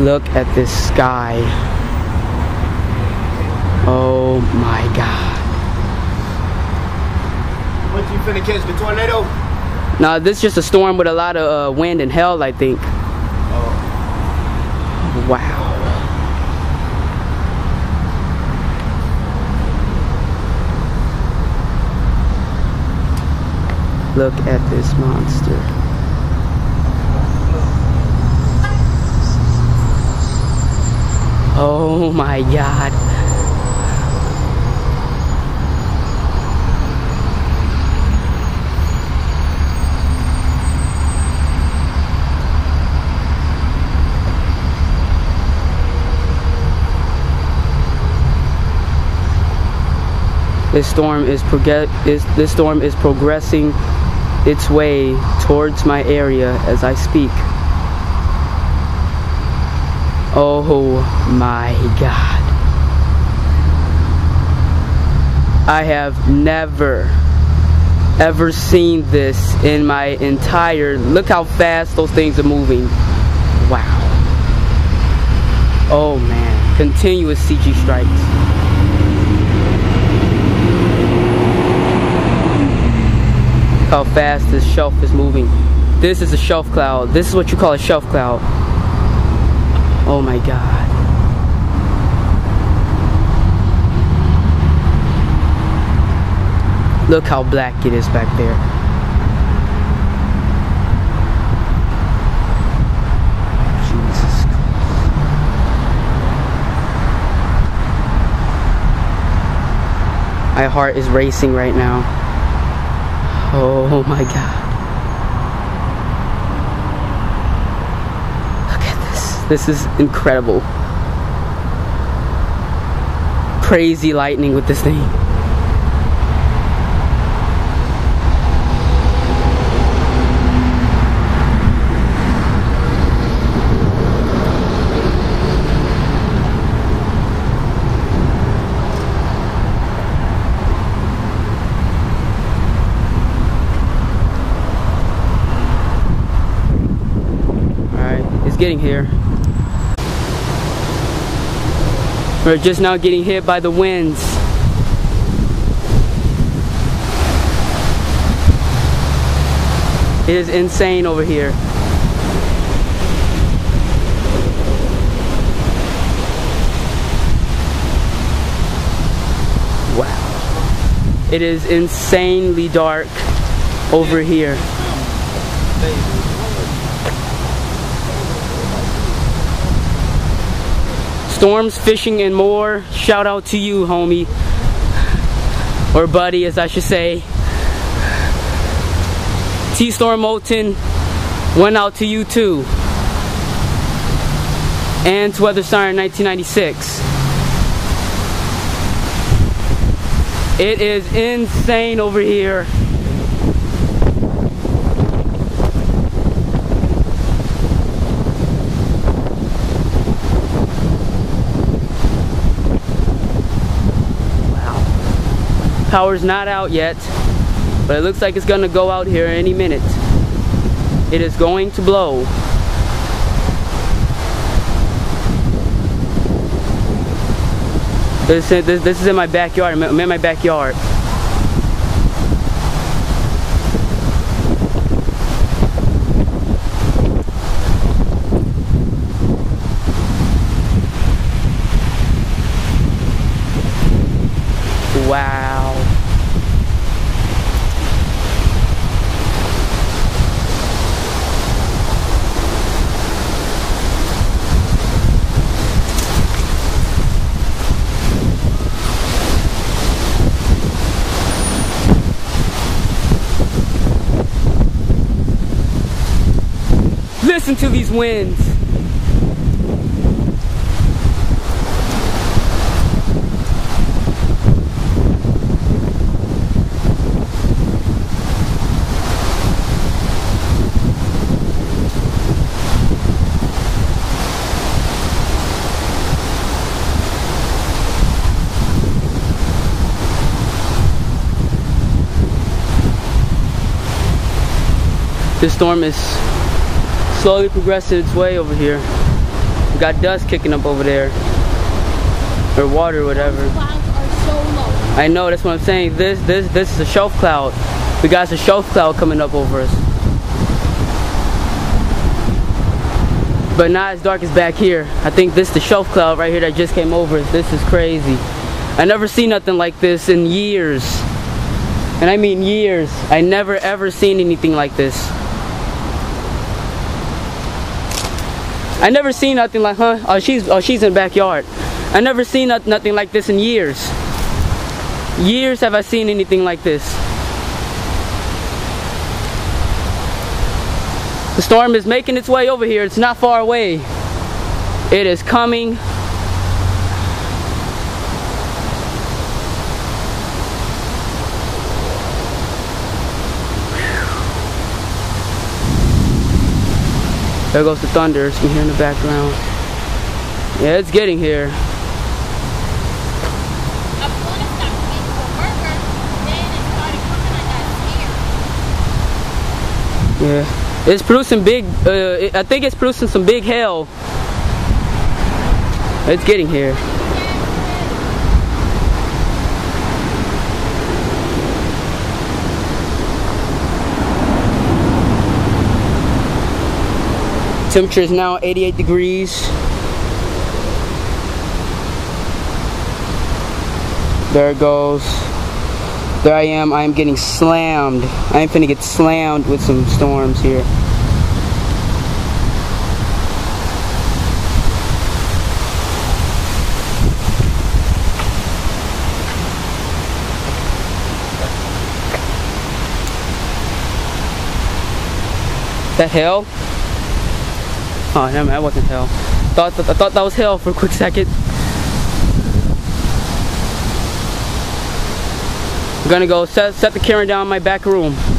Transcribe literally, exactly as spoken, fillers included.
Look at this sky. Oh my God. What, you finna catch the tornado? Nah, this is just a storm with a lot of uh, wind and hail, I think. Oh. Wow. Look at this monster. Oh my God. This storm is proge- is this storm is progressing its way towards my area as I speak. Oh my God. I have never ever seen this in my entire life. Look how fast those things are moving. Wow. Oh man, continuous C G strikes. How fast this shelf is moving. This is a shelf cloud. This is what you call a shelf cloud. Oh my God. Look how black it is back there. Jesus Christ. My heart is racing right now. Oh my God. Look at this. This is incredible. Crazy lightning with this thing. Getting here. We're just now getting hit by the winds. It is insane over here. Wow. It is insanely dark over here. Storms, fishing, and more. Shout out to you, homie. Or buddy, as I should say. T-Storm Moulton, went out to you too. And to Weather Siren nineteen ninety-six. It is insane over here. Power's not out yet, but it looks like it's gonna go out here any minute. It is going to blow. This is, this, this is in my backyard. I'm in my backyard. Wow. Listen to these winds. This storm is slowly progressing its way over here. We got dust kicking up over there. Or water, whatever. Those clouds are so low. I know, that's what I'm saying. This this this is a shelf cloud. We got a shelf cloud coming up over us. But not as dark as back here. I think this is the shelf cloud right here that just came over us. This is crazy. I never seen nothing like this in years. And I mean years. I never ever seen anything like this. I never seen nothing like, huh? Oh, she's oh she's in the backyard. I never seen not, nothing like this in years. Years have I seen anything like this. The storm is making its way over here. It's not far away. It is coming. There goes the thunder. It's been here in the background. Yeah, it's getting here. Yeah, it's producing big. Uh, it, I think it's producing some big hail. It's getting here. Temperature is now eighty-eight degrees. There it goes. There I am. I am getting slammed. I am finna get slammed with some storms here. The hell? Oh, damn, that wasn't hell. Thought th I thought that was hell for a quick second. I'm gonna go set, set the camera down in my back room.